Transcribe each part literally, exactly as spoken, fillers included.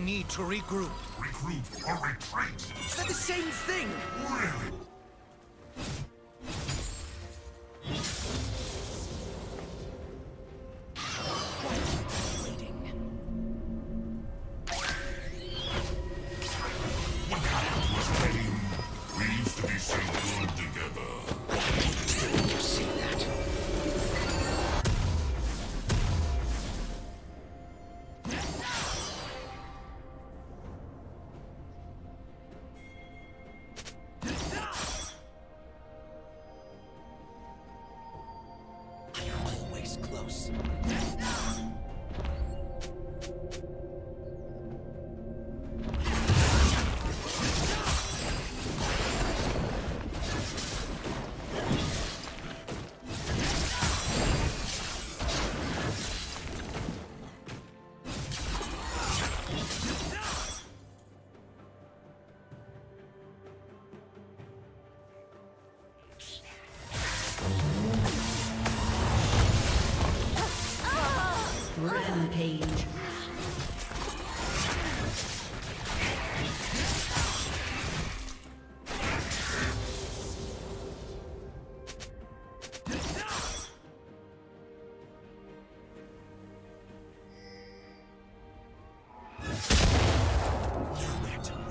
We need to regroup. Regroup or retreat? They're the same thing! Really? Close. Rampage. Nowhere to run.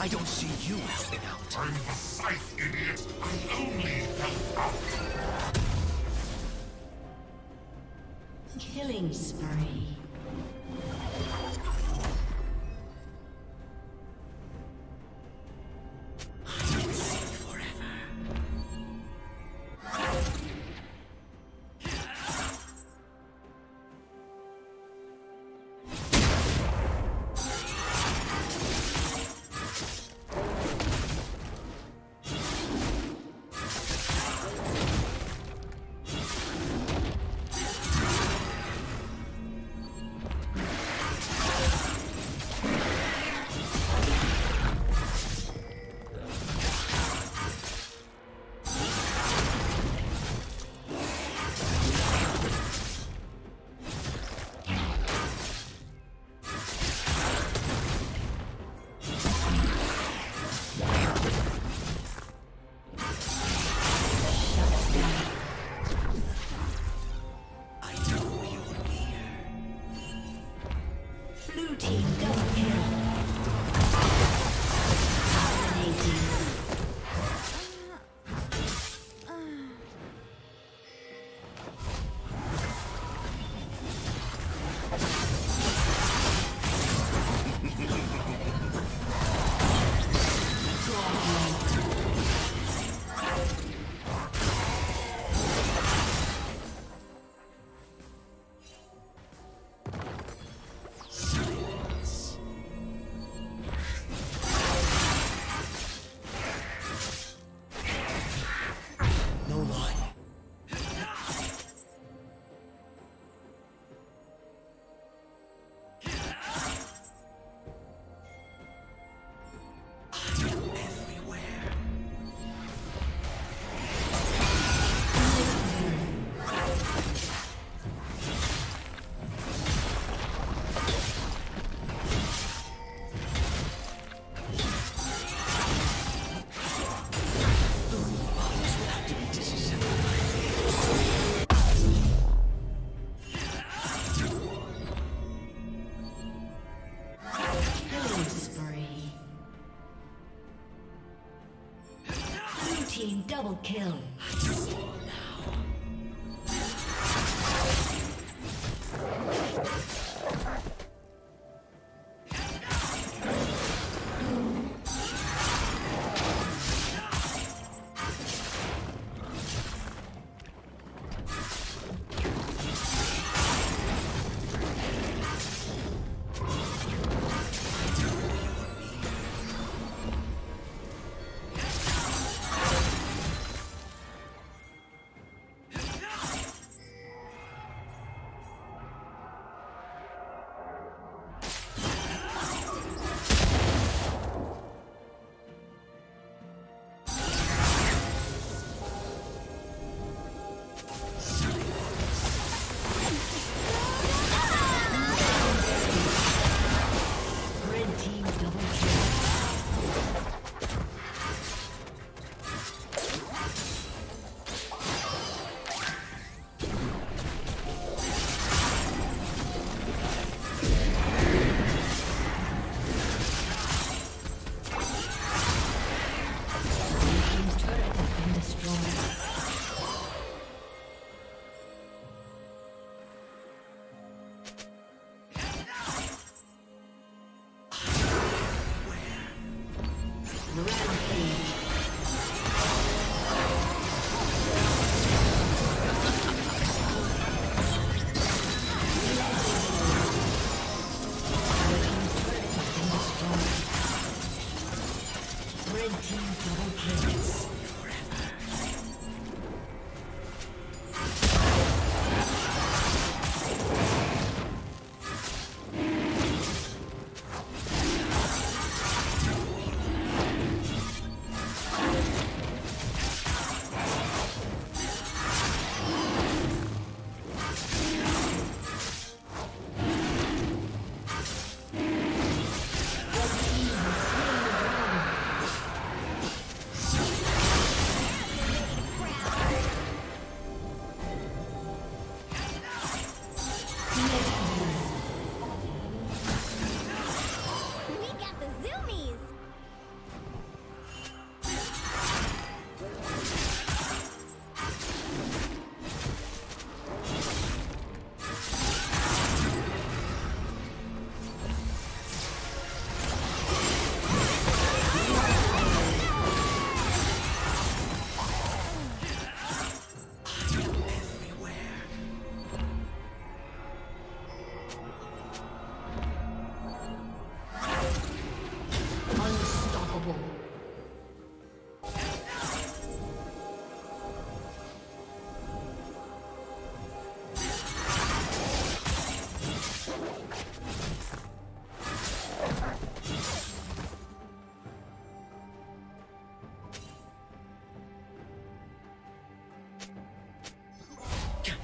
I don't see you helping out. I'm a scythe, idiot. I only help out. Killing spree. Team double kill.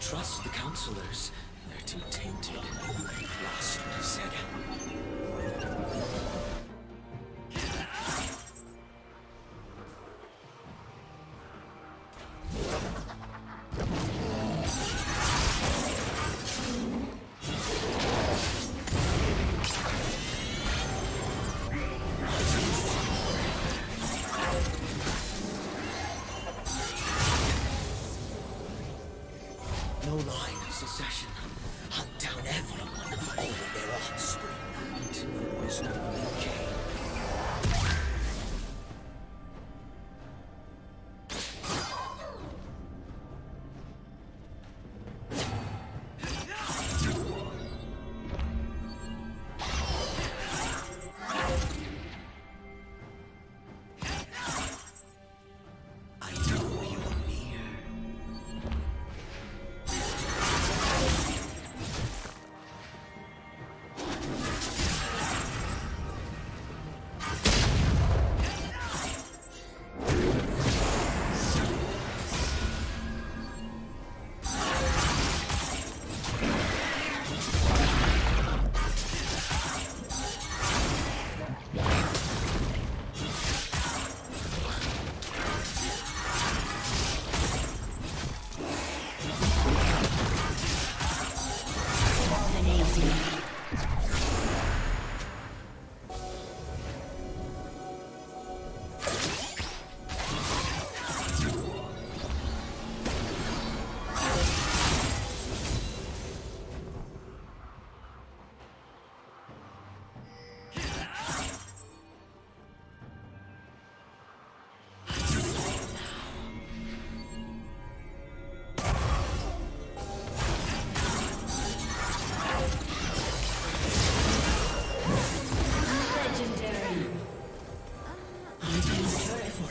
Trust the counselors. They're too tainted. They've lost what I said. Down everyone over their offspring until there was no more care.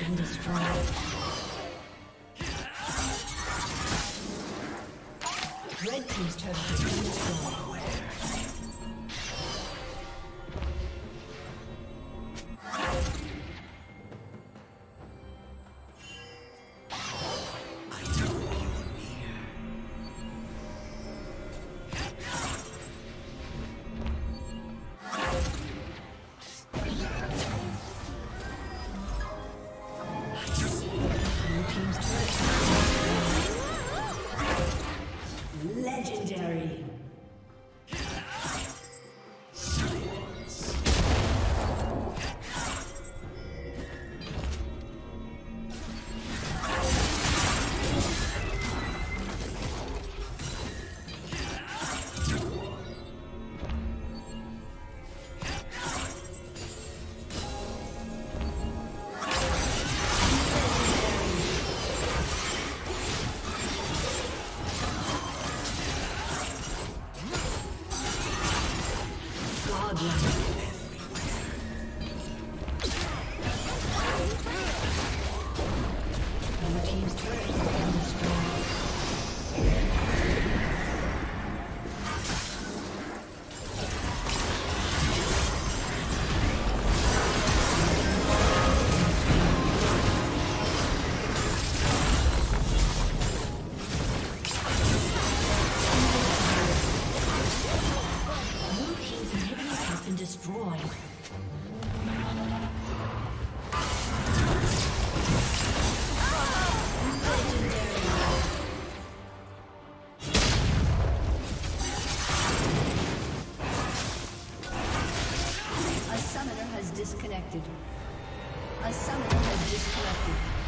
been destroyed. Red team's turret has been destroyed. Disconnected. A summoner has disconnected.